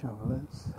shovelers.